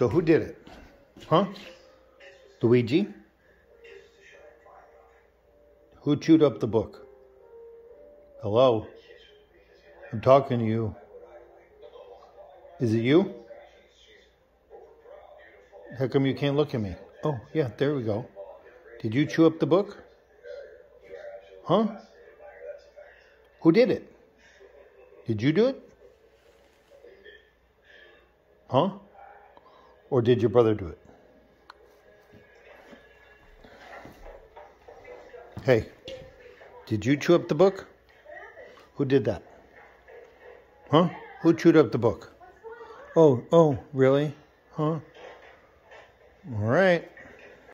So who did it? Huh? Luigi? Who chewed up the book? Hello? I'm talking to you. Is it you? How come you can't look at me? Oh, yeah, there we go. Did you chew up the book? Huh? Who did it? Did you do it? Huh? Or did your brother do it? Hey, did you chew up the book? Who did that? Huh? Who chewed up the book? Oh, really? Huh? All right.